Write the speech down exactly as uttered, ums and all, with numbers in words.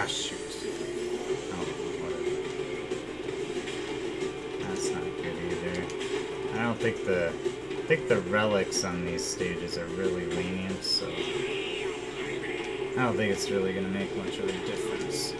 Ah, shoot. Oh, whatever. That's not good either. I don't think the... I think the relics on these stages are really lenient, so... I don't think it's really going to make much of a difference.